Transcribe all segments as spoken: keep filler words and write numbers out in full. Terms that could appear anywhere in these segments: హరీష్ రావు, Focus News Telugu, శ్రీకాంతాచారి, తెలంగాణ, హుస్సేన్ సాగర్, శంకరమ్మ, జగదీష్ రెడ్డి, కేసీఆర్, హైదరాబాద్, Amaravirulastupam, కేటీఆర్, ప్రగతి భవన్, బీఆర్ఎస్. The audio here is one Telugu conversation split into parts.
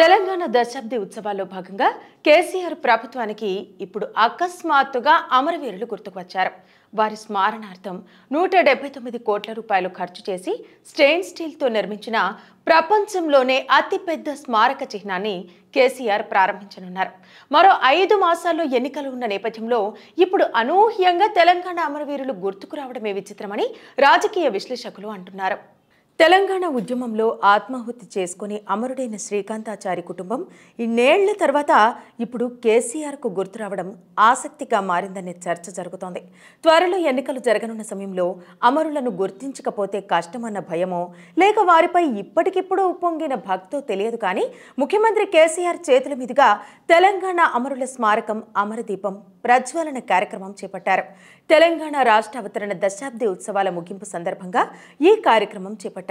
తెలంగాణ దశాబ్ది ఉత్సవాల్లో భాగంగా కేసీఆర్ ప్రభుత్వానికి ఇప్పుడు అకస్మాత్తుగా అమరవీరులు గుర్తుకొచ్చారు. వారి స్మరణార్థం నూట డెబ్బై తొమ్మిది కోట్ల రూపాయలు ఖర్చు చేసి స్టెయిన్ స్టీల్ తో నిర్మించిన ప్రపంచంలోనే అతిపెద్ద స్మారక చిహ్నాన్ని కేసీఆర్ ప్రారంభించనున్నారు. మరో ఐదు మాసాల్లో ఎన్నికలు ఉన్న నేపథ్యంలో ఇప్పుడు అనూహ్యంగా తెలంగాణ అమరవీరులు గుర్తుకు రావడమే విచిత్రమని రాజకీయ విశ్లేషకులు అంటున్నారు. తెలంగాణ ఉద్యమంలో ఆత్మహత్య చేసుకుని అమరుడైన శ్రీకాంతాచారి కుటుంబం ఇన్నేళ్ల తర్వాత ఇప్పుడు కేసీఆర్కు గుర్తు రావడం ఆసక్తిగా మారిందనే చర్చ జరుగుతోంది. త్వరలో ఎన్నికలు జరగనున్న సమయంలో అమరులను గుర్తించకపోతే కష్టమన్న భయమో లేక వారిపై ఇప్పటికిప్పుడు ఉప్పొంగిన భక్తో తెలియదు, కానీ ముఖ్యమంత్రి కేసీఆర్ చేతుల మీదుగా తెలంగాణ అమరుల స్మారకం అమరదీపం ప్రజ్వలన కార్యక్రమం చేపట్టారు. తెలంగాణ రాష్ట్ర అవతరణ దశాబ్ది ఉత్సవాల ముగింపు సందర్భంగా ఈ కార్యక్రమం చేపట్టారు.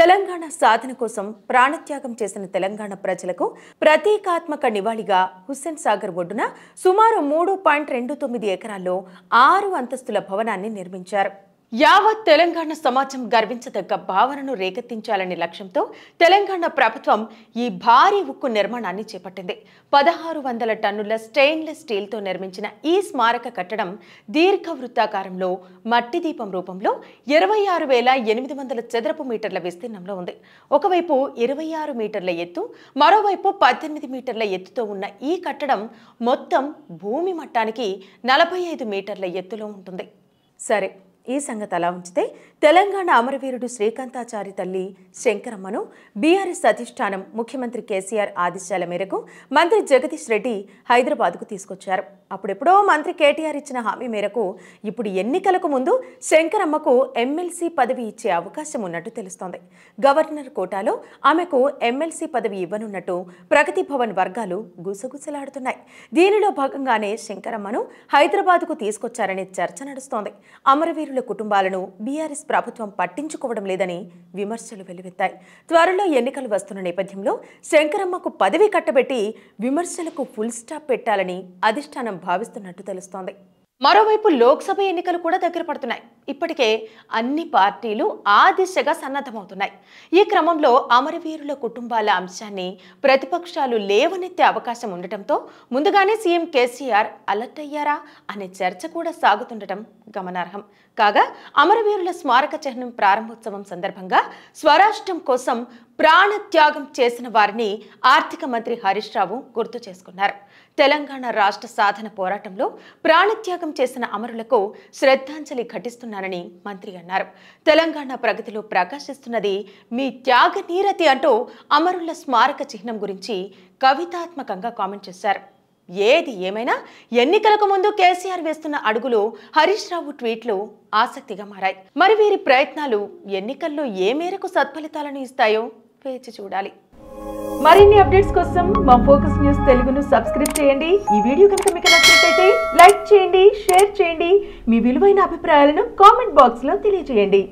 తెలంగాణ సాధన కోసం ప్రాణత్యాగం చేసిన తెలంగాణ ప్రజలకు ప్రతీకాత్మక నివాళిగా హుస్సేన్ సాగర్ ఒడ్డున సుమారు మూడు పాయింట్ రెండు తొమ్మిది ఎకరాల్లో ఆరు అంతస్తుల భవనాన్ని నిర్మించారు. యావత్ తెలంగాణ సమాజం గర్వించదగ్గ భావనను రేకెత్తించాలనే లక్ష్యంతో తెలంగాణ ప్రభుత్వం ఈ భారీ ఉక్కు నిర్మాణాన్ని చేపట్టింది. పదహారు వందల టన్నుల స్టెయిన్లెస్ స్టీల్తో నిర్మించిన ఈ స్మారక కట్టడం దీర్ఘవృత్తాకారంలో మట్టి దీపం రూపంలో ఇరవై ఆరు వేల ఎనిమిది వందల చదరపు మీటర్ల విస్తీర్ణంలో ఉంది. ఒకవైపు ఇరవై ఆరు మీటర్ల ఎత్తు, మరోవైపు పద్దెనిమిది మీటర్ల ఎత్తుతో ఉన్న ఈ కట్టడం మొత్తం భూమి మట్టానికి నలభై ఐదు మీటర్ల ఎత్తులో ఉంటుంది. సరే, ఈ సంగతి అలా ఉంచితే తెలంగాణ అమరవీరుడు శ్రీకాంతాచారి తల్లి శంకరమ్మను బీఆర్ఎస్ అధిష్టానం ముఖ్యమంత్రి కేసీఆర్ ఆదేశాల మేరకు మంత్రి జగదీష్ రెడ్డి హైదరాబాద్కు తీసుకొచ్చారు. అప్పుడెప్పుడో మంత్రి కేటీఆర్ ఇచ్చిన హామీ మేరకు ఇప్పుడు ఎన్నికలకు ముందు శంకరమ్మకు ఎమ్మెల్సీ పదవి ఇచ్చే అవకాశం ఉన్నట్టు తెలుస్తోంది. గవర్నర్ కోటాలో ఆమెకు ఎమ్మెల్సీ పదవి ఇవ్వనున్నట్టు ప్రగతి భవన్ వర్గాలు గుసగుసలాడుతున్నాయి. దీనిలో భాగంగానే శంకరమ్మను హైదరాబాద్కు తీసుకొచ్చారనే చర్చ నడుస్తోంది. అమరవీరు కుటుంబాలను బీఆర్ఎస్ ప్రభుత్వం పట్టించుకోవడం లేదని విమర్శలు వెల్లువెత్తాయి. త్వరలో ఎన్నికలు వస్తున్న నేపథ్యంలో శంకరమ్మకు పదవి కట్టబెట్టి విమర్శలకు ఫుల్ స్టాప్ పెట్టాలని అధిష్టానం భావిస్తున్నట్టు తెలుస్తోంది. మరోవైపు లోక్సభ ఎన్నికలు కూడా దగ్గర పడుతున్నాయి. ఇప్పటికే అన్ని పార్టీలు ఆ దిశగా సన్నద్ధమవుతున్నాయి. ఈ క్రమంలో అమరవీరుల కుటుంబాల అంశాన్ని ప్రతిపక్షాలు లేవనెత్తే అవకాశం ఉండటంతో ముందుగానే సీఎం కేసీఆర్ అలర్ట్ అయ్యారా అనే చర్చ కూడా సాగుతుండటం గమనార్హం. కాగా అమరవీరుల స్మారక చిహ్నం ప్రారంభోత్సవం సందర్భంగా స్వరాష్ట్రం కోసం ప్రాణత్యాగం చేసిన వారిని ఆర్థిక మంత్రి హరీష్ రావు గుర్తు చేసుకున్నారు. తెలంగాణ రాష్ట్ర సాధన పోరాటంలో ప్రాణత్యాగం చేసిన అమరులకు శ్రద్ధాంజలి ఘటిస్తున్నానని మంత్రి అన్నారు. తెలంగాణ ప్రగతిలో ప్రకాశిస్తున్నది మీ త్యాగ నీరతి అంటూ అమరుల స్మారక చిహ్నం గురించి కవితాత్మకంగా కామెంట్ చేశారు. ఏది ఏమైనా ఎన్నికలకు ముందు కేసీఆర్ వేస్తున్న అడుగులు, హరీష్ రావు ట్వీట్లు ఆసక్తిగా మారాయి. మరి వీరి ప్రయత్నాలు ఎన్నికల్లో ఏ మేరకు సత్ఫలితాలను ఇస్తాయో వేచి చూడాలి. మరిన్ని అప్డేట్స్ కోసం మా ఫోకస్ న్యూస్ తెలుగును సబ్స్క్రైబ్ చేయండి. ఈ వీడియో కనుక మీకు నచ్చినట్లయితే లైక్ చేయండి, షేర్ చేయండి. మీ విలువైన అభిప్రాయాలను కామెంట్ బాక్స్ లో తెలియజేయండి.